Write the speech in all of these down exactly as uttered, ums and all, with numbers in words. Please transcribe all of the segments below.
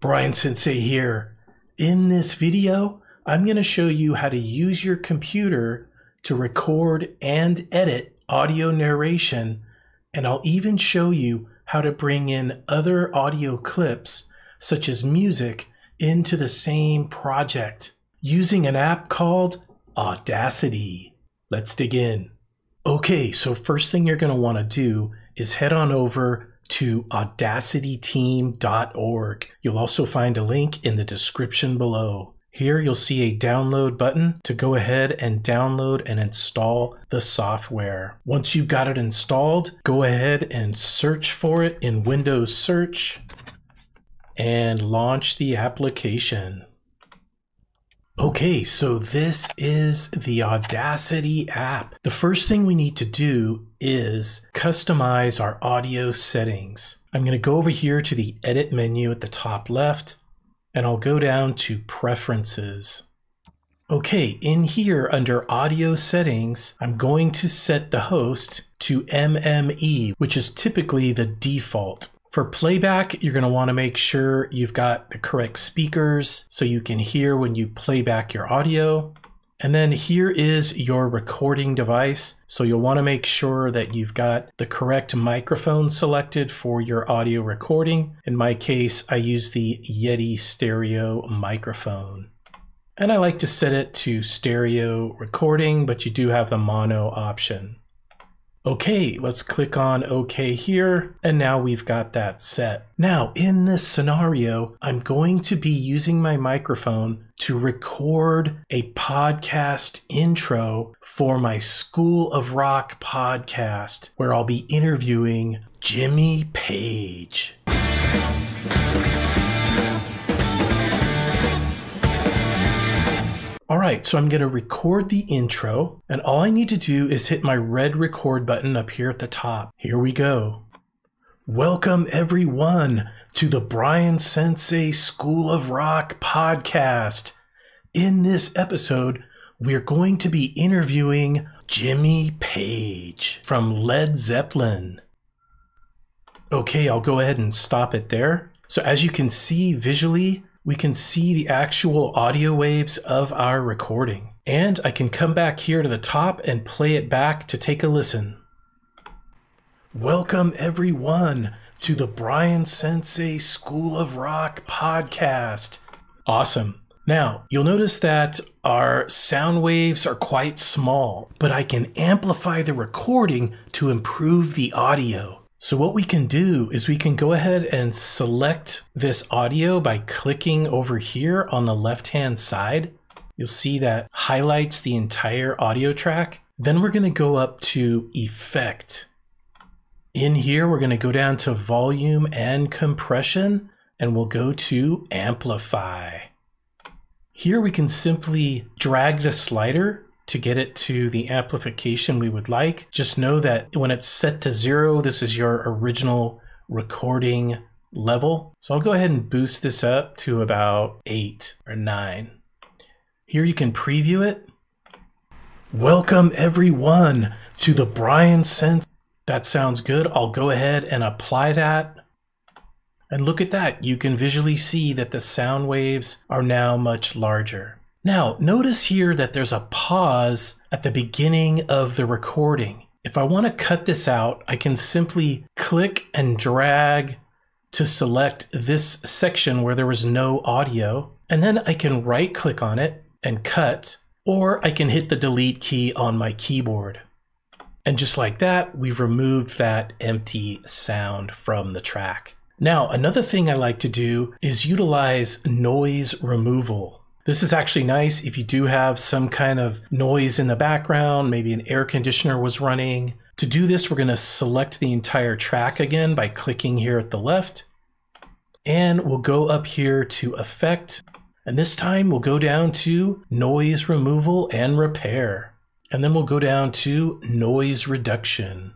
Brian Sensei here. In this video, I'm going to show you how to use your computer to record and edit audio narration, and I'll even show you how to bring in other audio clips, such as music, into the same project using an app called Audacity. Let's dig in. Okay, so first thing you're going to want to do is head on over to audacity team dot org. You'll also find a link in the description below. Here you'll see a download button to go ahead and download and install the software. Once you've got it installed, go ahead and search for it in Windows Search and launch the application. Okay, so this is the Audacity app. The first thing we need to do is customize our audio settings. I'm going to go over here to the edit menu at the top left, and I'll go down to preferences. Okay, in here under audio settings, I'm going to set the host to M M E, which is typically the default. For playback, you're going to want to make sure you've got the correct speakers so you can hear when you play back your audio. And then here is your recording device. So you'll want to make sure that you've got the correct microphone selected for your audio recording. In my case, I use the Yeti stereo microphone. And I like to set it to stereo recording, but you do have the mono option. Okay, let's click on OK here, and now we've got that set. Now, in this scenario, I'm going to be using my microphone to record a podcast intro for my School of Rock podcast, where I'll be interviewing Jimmy Page. All right, so I'm going to record the intro, and all I need to do is hit my red record button up here at the top. Here we go. Welcome everyone to the Brian Sensei School of Rock podcast. In this episode, we're going to be interviewing Jimmy Page from Led Zeppelin. Okay, I'll go ahead and stop it there. So as you can see visually, we can see the actual audio waves of our recording. And I can come back here to the top and play it back to take a listen. Welcome everyone to the Brian Sensei School of Rock podcast. Awesome. Now, you'll notice that our sound waves are quite small, but I can amplify the recording to improve the audio. So what we can do is we can go ahead and select this audio by clicking over here on the left-hand side. You'll see that highlights the entire audio track. Then we're going to go up to Effect. In here, we're going to go down to Volume and Compression, and we'll go to Amplify. Here we can simply drag the slider to get it to the amplification we would like. Just know that when it's set to zero, this is your original recording level. So I'll go ahead and boost this up to about eight or nine. Here you can preview it. Welcome everyone to the Brian Sensei. That sounds good. I'll go ahead and apply that. And look at that. You can visually see that the sound waves are now much larger. Now, notice here that there's a pause at the beginning of the recording. If I want to cut this out, I can simply click and drag to select this section where there was no audio, and then I can right-click on it and cut, or I can hit the delete key on my keyboard. And just like that, we've removed that empty sound from the track. Now, another thing I like to do is utilize noise removal. This is actually nice if you do have some kind of noise in the background, maybe an air conditioner was running. To do this, we're going to select the entire track again by clicking here at the left. And we'll go up here to Effect. And this time we'll go down to Noise Removal and Repair. And then we'll go down to Noise Reduction.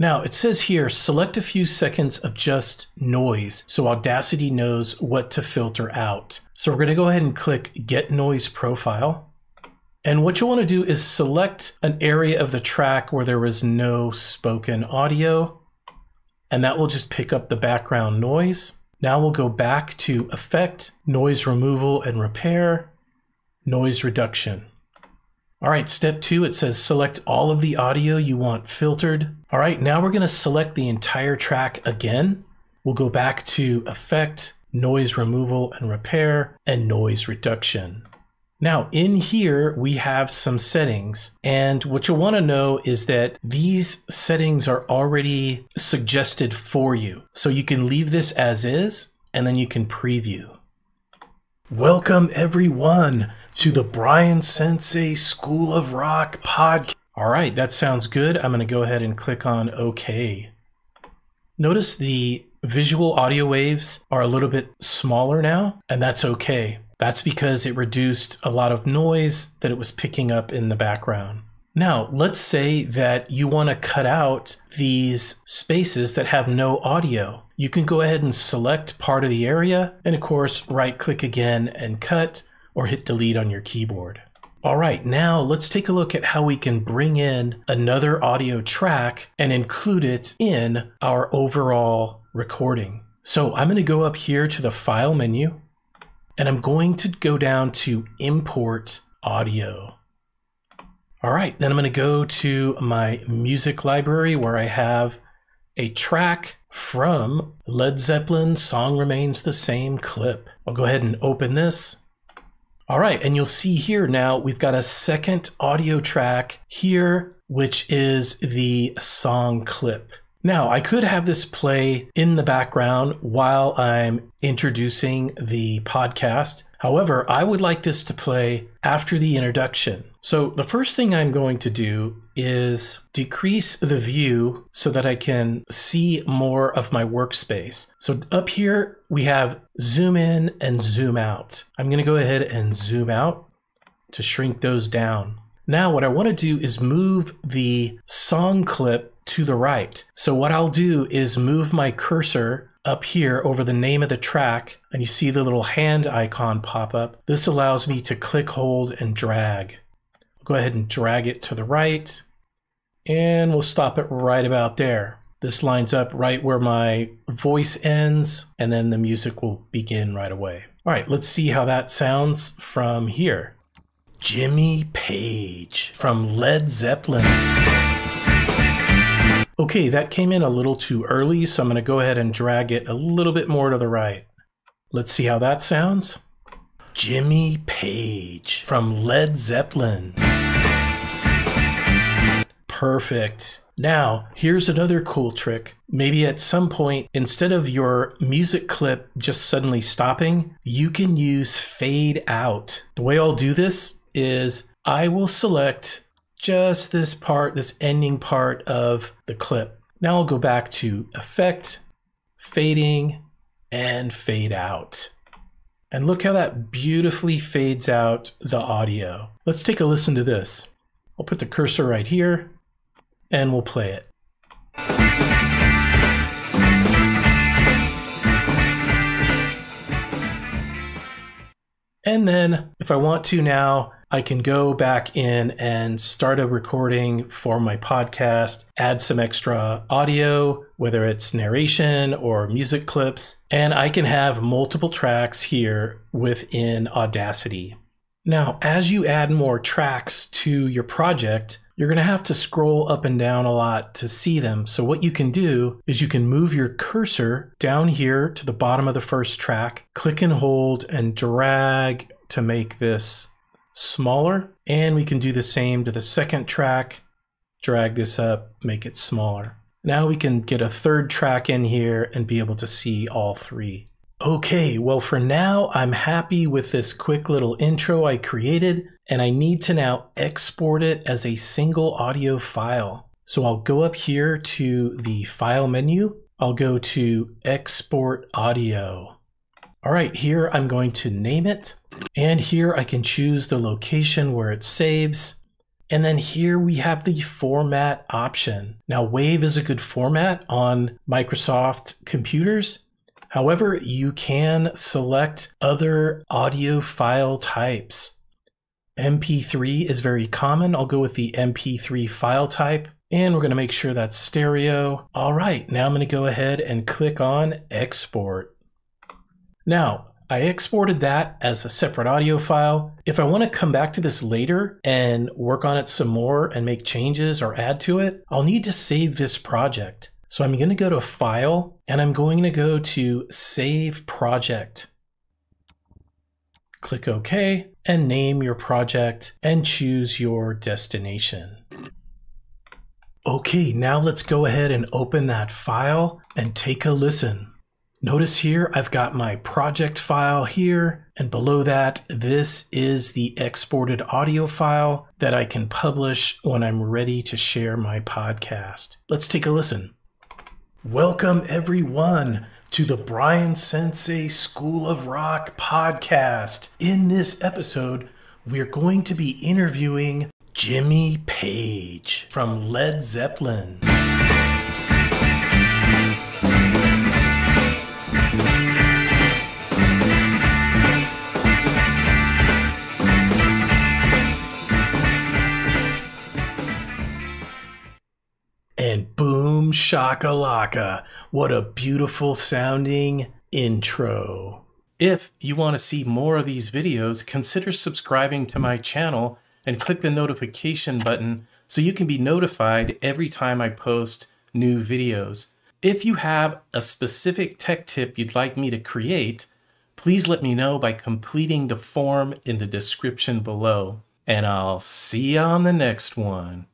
Now it says here, select a few seconds of just noise so Audacity knows what to filter out. So we're going to go ahead and click Get Noise Profile. And what you'll want to do is select an area of the track where there was no spoken audio. And that will just pick up the background noise. Now we'll go back to Effect, Noise Removal and Repair, Noise Reduction. All right, step two, it says select all of the audio you want filtered. All right, now we're gonna select the entire track again. We'll go back to Effect, Noise Removal and Repair, and Noise Reduction. Now in here, we have some settings, and what you'll wanna know is that these settings are already suggested for you. So you can leave this as is, and then you can preview. Welcome everyone to the Brian Sensei School of Rock podcast. All right, that sounds good. I'm gonna go ahead and click on okay. Notice the visual audio waves are a little bit smaller now, and that's okay. That's because it reduced a lot of noise that it was picking up in the background. Now, let's say that you wanna cut out these spaces that have no audio. You can go ahead and select part of the area and of course, right click again and cut, or hit delete on your keyboard. All right, now let's take a look at how we can bring in another audio track and include it in our overall recording. So I'm gonna go up here to the File menu, and I'm going to go down to Import Audio. All right, then I'm gonna go to my music library where I have a track from Led Zeppelin, Song Remains the Same clip. I'll go ahead and open this. All right, and you'll see here now we've got a second audio track here, which is the song clip. Now, I could have this play in the background while I'm introducing the podcast. However, I would like this to play after the introduction. So the first thing I'm going to do is decrease the view so that I can see more of my workspace. So up here, we have zoom in and zoom out. I'm gonna go ahead and zoom out to shrink those down. Now, what I wanna do is move the song clip to the right. So what I'll do is move my cursor up here over the name of the track, and you see the little hand icon pop up. This allows me to click, hold, and drag. I'll go ahead and drag it to the right, and we'll stop it right about there. This lines up right where my voice ends, and then the music will begin right away. All right, let's see how that sounds from here. Jimmy Page from Led Zeppelin. Okay, that came in a little too early, so I'm gonna go ahead and drag it a little bit more to the right. Let's see how that sounds. Jimmy Page from Led Zeppelin. Perfect. Now, here's another cool trick. Maybe at some point, instead of your music clip just suddenly stopping, you can use fade out. The way I'll do this is I will select just this part, this ending part of the clip. Now I'll go back to Effect, Fading, and Fade Out. And look how that beautifully fades out the audio. Let's take a listen to this. I'll put the cursor right here, and we'll play it. And then, if I want to now, I can go back in and start a recording for my podcast, add some extra audio, whether it's narration or music clips, and I can have multiple tracks here within Audacity. Now, as you add more tracks to your project, you're gonna have to scroll up and down a lot to see them. So what you can do is you can move your cursor down here to the bottom of the first track, click and hold and drag to make this smaller, and we can do the same to the second track, drag this up, make it smaller. Now we can get a third track in here and be able to see all three. Okay, well for now I'm happy with this quick little intro I created, and I need to now export it as a single audio file. So I'll go up here to the File menu, I'll go to Export Audio. All right, here I'm going to name it, and here I can choose the location where it saves, and then here we have the format option. Now, WAV is a good format on Microsoft computers. However, you can select other audio file types. M P three is very common. I'll go with the M P three file type, and we're going to make sure that's stereo. All right, now I'm going to go ahead and click on Export. Now, I exported that as a separate audio file. If I want to come back to this later and work on it some more and make changes or add to it, I'll need to save this project. So I'm going to go to File, and I'm going to go to Save Project. Click OK, and name your project, and choose your destination. Okay, now let's go ahead and open that file and take a listen. Notice here, I've got my project file here, and below that, this is the exported audio file that I can publish when I'm ready to share my podcast. Let's take a listen. Welcome everyone to the Brian Sensei School of Rock podcast. In this episode, we're going to be interviewing Jimmy Page from Led Zeppelin. And boom shakalaka, what a beautiful sounding intro. If you want to see more of these videos, consider subscribing to my channel and click the notification button so you can be notified every time I post new videos. If you have a specific tech tip you'd like me to create, please let me know by completing the form in the description below. And I'll see you on the next one.